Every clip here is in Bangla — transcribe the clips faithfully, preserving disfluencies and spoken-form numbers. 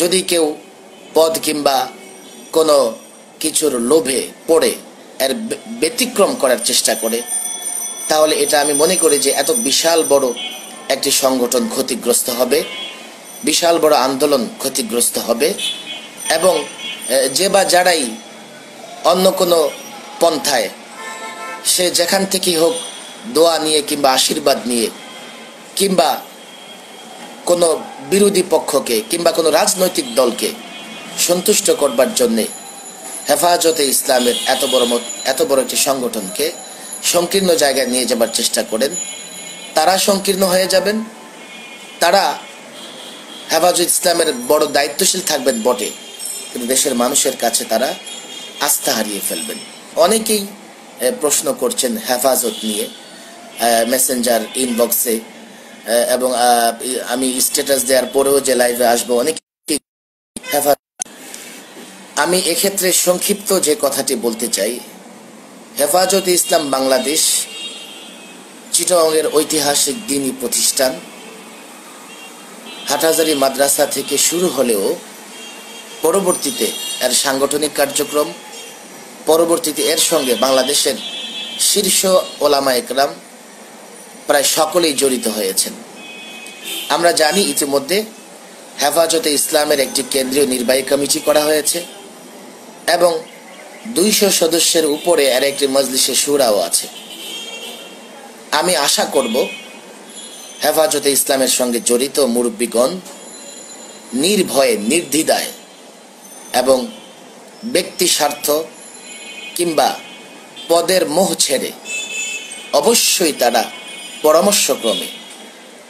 যদি কেউ পদ কিংবা কোনো কিছুর লোভে পড়ে এর ব্যতিক্রম করার চেষ্টা করে, তাহলে এটা আমি মনে করি যে এত বিশাল বড় একটি সংগঠন ক্ষতিগ্রস্ত হবে, বিশাল বড় আন্দোলন ক্ষতিগ্রস্ত হবে এবং যে বা যারাই অন্য কোনো পন্থায় সে যেখান থেকেই হোক দোয়া নিয়ে কিংবা আশীর্বাদ নিয়ে কিংবা কোনো বিরোধী পক্ষকে কিংবা কোনো রাজনৈতিক দলকে সন্তুষ্ট করবার জন্যে হেফাজতে ইসলামের এত বড় এত বড় একটি সংগঠনকে সংকীর্ণ জায়গায় নিয়ে যাবার চেষ্টা করেন, তারা সংকীর্ণ হয়ে যাবেন। তারা হেফাজত ইসলামের বড় দায়িত্বশীল থাকবেন বটে, কিন্তু দেশের মানুষের কাছে তারা আস্থা হারিয়ে ফেলবেন। অনেকেই প্রশ্ন করছেন হেফাজত নিয়ে মেসেঞ্জার ইনবক্সে, এবং আমি স্ট্যাটাস দেওয়ার পরেও যে লাইভে আসবো অনেকেই হেফাজত। আমি এক্ষেত্রে সংক্ষিপ্ত যে কথাটি বলতে চাই, হেফাজত ইসলাম বাংলাদেশ চিটাগংয়ের ঐতিহাসিক দিনী প্রতিষ্ঠান হাটহাজারী মাদ্রাসা থেকে শুরু হলেও পরবর্তীতে এর সাংগঠনিক কার্যক্রম, পরবর্তীতে এর সঙ্গে বাংলাদেশের শীর্ষ ওলামা একরাম প্রায় সকলেই জড়িত হয়েছেন। আমরা জানি ইতিমধ্যে হেফাজতে ইসলামের একটি কেন্দ্রীয় নির্বাহী কমিটি করা হয়েছে এবং দুইশো সদস্যের উপরে আর একটি মজলিসে শুরাও আছে। আমি আশা করব হেফাজতে ইসলামের সঙ্গে জড়িত মুরব্বীগণ নির্ভয়ে, নির্দ্বিধায় এবং ব্যক্তি স্বার্থ কিংবা পদের মোহ ছেড়ে অবশ্যই তারা পরামর্শক্রমে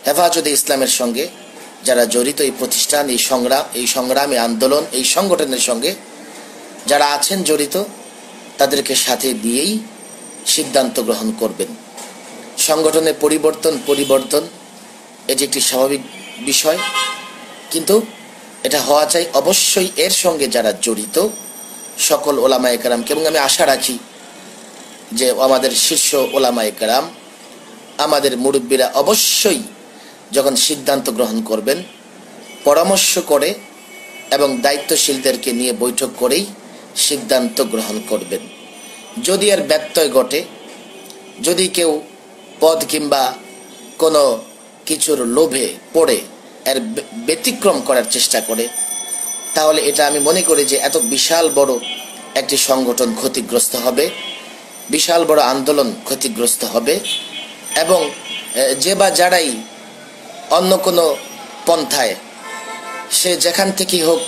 হেফাজতে ইসলামের সঙ্গে যারা জড়িত, এই প্রতিষ্ঠান, এই সংগ্রাম, এই সংগ্রামী আন্দোলন, এই সংগঠনের সঙ্গে যারা আছেন জড়িত, তাদেরকে সাথে দিয়েই সিদ্ধান্ত গ্রহণ করবেন। সংগঠনের পরিবর্তন পরিবর্তন এটি একটি স্বাভাবিক বিষয়, কিন্তু এটা হওয়া চাই অবশ্যই এর সঙ্গে যারা জড়িত সকল ওলামা একরামকে। এবং আমি আশা রাখি যে আমাদের শীর্ষ ওলামা একরাম, আমাদের মুরব্বীরা অবশ্যই যখন সিদ্ধান্ত গ্রহণ করবেন পরামর্শ করে এবং দায়িত্বশীলদেরকে নিয়ে বৈঠক করেই সিদ্ধান্ত গ্রহণ করবেন। যদি আর ব্যত্যয় ঘটে, যদি কেউ পদ কিংবা কোনো কিছুর লোভে পড়ে এর ব্যতিক্রম করার চেষ্টা করে, তাহলে এটা আমি মনে করি যে এত বিশাল বড় একটি সংগঠন ক্ষতিগ্রস্ত হবে, বিশাল বড় আন্দোলন ক্ষতিগ্রস্ত হবে এবং যে বা যারাই অন্য কোনো পন্থায় সে যেখান থেকেই হোক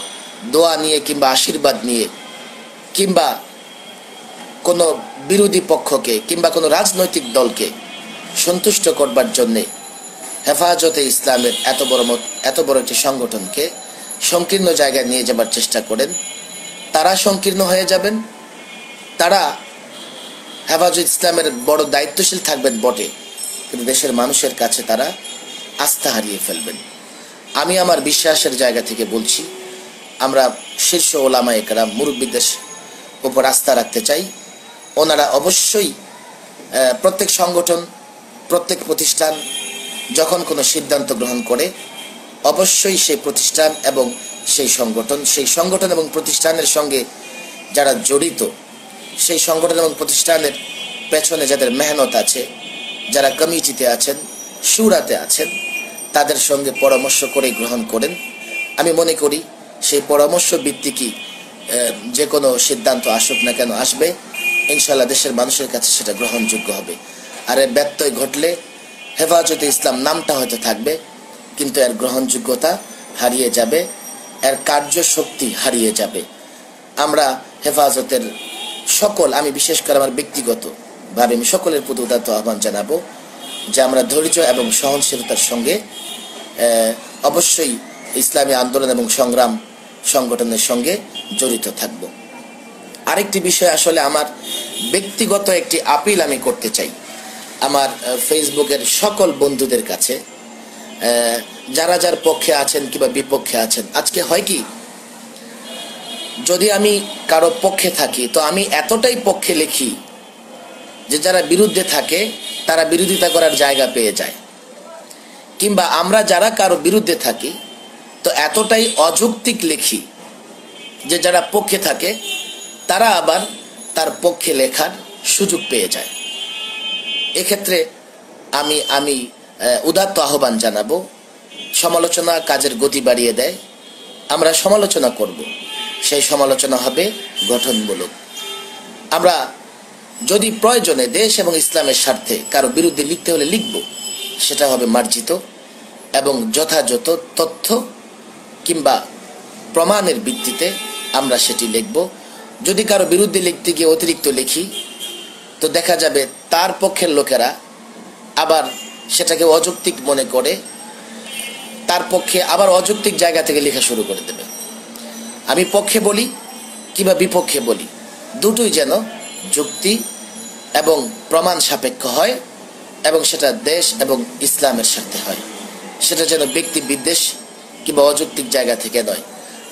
দোয়া নিয়ে কিংবা আশীর্বাদ নিয়ে কিংবা কোনো বিরোধী পক্ষকে কিংবা কোনো রাজনৈতিক দলকে সন্তুষ্ট করবার জন্যে হেফাজতে ইসলামের এত বড় এত বড় একটি সংগঠনকে সংকীর্ণ জায়গায় নিয়ে যাবার চেষ্টা করেন, তারা সংকীর্ণ হয়ে যাবেন। তারা হেফাজত ইসলামের বড় দায়িত্বশীল থাকবেন বটে, কিন্তু দেশের মানুষের কাছে তারা আস্থা হারিয়ে ফেলবেন। আমি আমার বিশ্বাসের জায়গা থেকে বলছি, আমরা শীর্ষ ওলামা একরাম মুরব্বীদের উপর আস্থা রাখতে চাই। ওনারা অবশ্যই প্রত্যেক সংগঠন, প্রত্যেক প্রতিষ্ঠান যখন কোনো সিদ্ধান্ত গ্রহণ করে অবশ্যই সেই প্রতিষ্ঠান এবং সেই সংগঠন, সেই সংগঠন এবং প্রতিষ্ঠানের সঙ্গে যারা জড়িত, সেই সংগঠন এবং প্রতিষ্ঠানের পেছনে যাদের মেহনত আছে, যারা কমিটিতে আছেন, শুরাতে আছেন, তাদের সঙ্গে পরামর্শ করে গ্রহণ করেন। আমি মনে করি সেই পরামর্শ ভিত্তিকই যে কোনো সিদ্ধান্ত আসুক না কেন আসবে, ইনশাল্লাহ দেশের মানুষের কাছে সেটা গ্রহণযোগ্য হবে। আর এর ব্যত্যয় ঘটলে হেফাজতে ইসলাম নামটা হয়তো থাকবে, কিন্তু এর গ্রহণযোগ্যতা হারিয়ে যাবে, এর কার্যশক্তি হারিয়ে যাবে। আমরা হেফাজতের সকল, আমি বিশেষ করে আমার ব্যক্তিগতভাবে আমি সকলের প্রতি উদাত্ত আহ্বান জানাবো যে আমরা ধৈর্য এবং সহনশীলতার সঙ্গে অবশ্যই ইসলামী আন্দোলন এবং সংগ্রাম সংগঠনের সঙ্গে জড়িত থাকব। আরেকটি বিষয়, আসলে আমার ব্যক্তিগত একটি আপিল আমি করতে চাই আমার ফেসবুকের সকল বন্ধুদের কাছে, যারা যার পক্ষে আছেন কিংবা বিপক্ষে আছেন। আজকে হয় কি, যদি আমি কারো পক্ষে থাকি তো আমি এতটাই পক্ষে লিখি যে যারা বিরুদ্ধে থাকে তারা বিরোধিতা করার জায়গা পেয়ে যায়, কিংবা আমরা যারা কারো বিরুদ্ধে থাকি तो এতটাই অযৌক্তিক লেখি যে যারা পক্ষে থাকে তারা আবার তার পক্ষে লেখার সুযোগ পেয়ে যায়। এই ক্ষেত্রে আমি আমি উদাত্ত আহ্বান জানাবো, সমালোচনা কাজের গতি বাড়িয়ে দেয়। আমরা সমালোচনা করব, সেই সমালোচনা হবে গঠনমূলক। আমরা যদি প্রয়োজনে দেশ এবং ইসলামের স্বার্থে কারো বিরুদ্ধে লিখতে হলে লিখব, সেটা হবে মার্জিত এবং যথাযথ তথ্য কিংবা প্রমাণের ভিত্তিতে আমরা সেটি লিখব। যদি কারো বিরুদ্ধে লিখতে গিয়ে অতিরিক্ত লিখি তো দেখা যাবে তার পক্ষের লোকেরা আবার সেটাকে অযৌক্তিক মনে করে তার পক্ষে আবার অযৌক্তিক জায়গা থেকে লেখা শুরু করে দেবে। আমি পক্ষে বলি কিংবা বিপক্ষে বলি, দুটোই যেন যুক্তি এবং প্রমাণ সাপেক্ষ হয় এবং সেটা দেশ এবং ইসলামের স্বার্থে হয়, সেটা যেন ব্যক্তি বিদ্বেষ কিংবা অযৌক্তিক জায়গা থেকে নয়।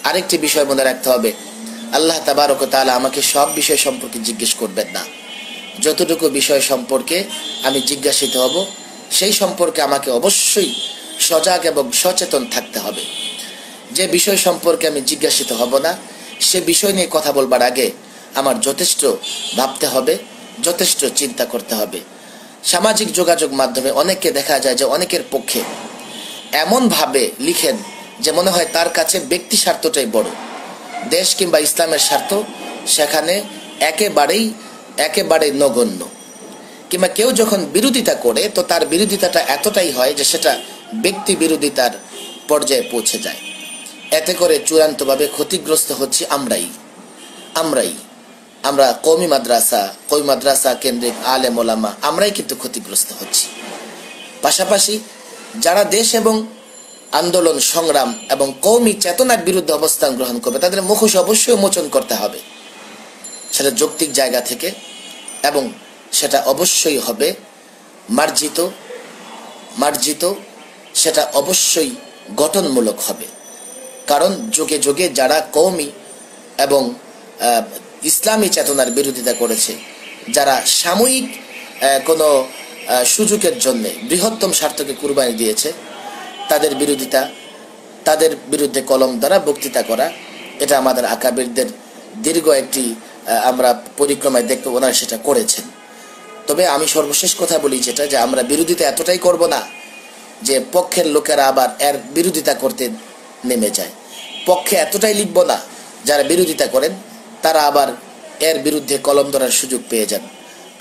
আরেকটি বিষয় মনে রাখতে হবে, আল্লাহ তাবারক ওয়া তাআলা আমাকে সব বিষয় সম্পর্কে জিজ্ঞেস করবেন না। যতটুকু বিষয় সম্পর্কে আমি জিজ্ঞাসিত হব সেই সম্পর্কে আমাকে অবশ্যই সজাগ এবং সচেতন থাকতে হবে। যে বিষয় সম্পর্কে আমি জিজ্ঞাসিত হব না সে বিষয় নিয়ে কথা বলবার আগে আমার যথেষ্ট ভাবতে হবে, যথেষ্ট চিন্তা করতে হবে। সামাজিক যোগাযোগ মাধ্যমে অনেককে দেখা যায় যে অনেকের পক্ষে এমনভাবে লিখেন যে মনে হয় তার কাছে ব্যক্তি স্বার্থটাই বড়, দেশ কিংবা ইসলামের স্বার্থ সেখানে একেবারেই একেবারে নগণ্য। কিংবা কেউ যখন বিরোধিতা করে তো তার বিরোধিতাটা এতটাই হয় যে সেটা ব্যক্তি বিরোধিতার পর্যায়ে পৌঁছে যায়। এতে করে চূড়ান্তভাবে ক্ষতিগ্রস্ত হচ্ছে আমরাই আমরাই আমরা কওমি মাদ্রাসা কওমি মাদ্রাসা কেন্দ্রিক আলেম ওলামা আমরাই কিন্তু ক্ষতিগ্রস্ত হচ্ছি। পাশাপাশি যারা দেশ এবং আন্দোলন সংগ্রাম এবং কওমি চেতনার বিরুদ্ধে অবস্থান গ্রহণ করবে তাদের মুখোশ অবশ্যই উন্মোচন করতে হবে, সেটা যৌক্তিক জায়গা থেকে এবং সেটা অবশ্যই হবে মার্জিত মার্জিত সেটা অবশ্যই গঠনমূলক হবে। কারণ যুগে যুগে যারা কওমি এবং ইসলামী চেতনার বিরোধিতা করেছে, যারা সাময়িক কোনো সুযোগের জন্যে বৃহত্তম স্বার্থকে কুরবানি দিয়েছে, তাদের বিরোধিতা তাদের বিরুদ্ধে কলম দ্বারা বক্তৃতা করা এটা আমাদের আকাবিরদের দীর্ঘ একটি আমরা পরিক্রমায় দেখতে ওনারা সেটা করেছেন। তবে আমি সর্বশেষ কথা বলি যেটা, যে আমরা বিরোধিতা এতটাই করব না যে পক্ষের লোকেরা আবার এর বিরোধিতা করতে নেমে যায়। পক্ষে এতটাই লিখব না যারা বিরোধিতা করেন তারা আবার এর বিরুদ্ধে কলম ধরার সুযোগ পেয়ে যান।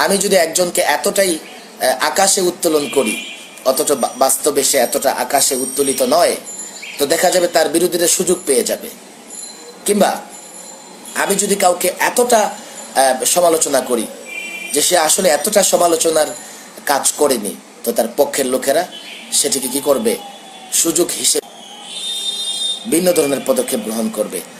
আমি যদি একজনকে এতটাই আকাশে উত্তোলন করি অথচ বাস্তবে সে এতটা আকাশে উত্তোলিত নয়, তো দেখা যাবে তার বিরোধীরা সুযোগ পেয়ে যাবে। কিংবা আমি যদি কাউকে এতটা সমালোচনা করি যে সে আসলে এতটা সমালোচনার কাজ করেনি, তো তার পক্ষের লোকেরা সেটিকে কি করবে, সুযোগ হিসেবে বিভিন্ন ধরনের পদক্ষেপ গ্রহণ করবে।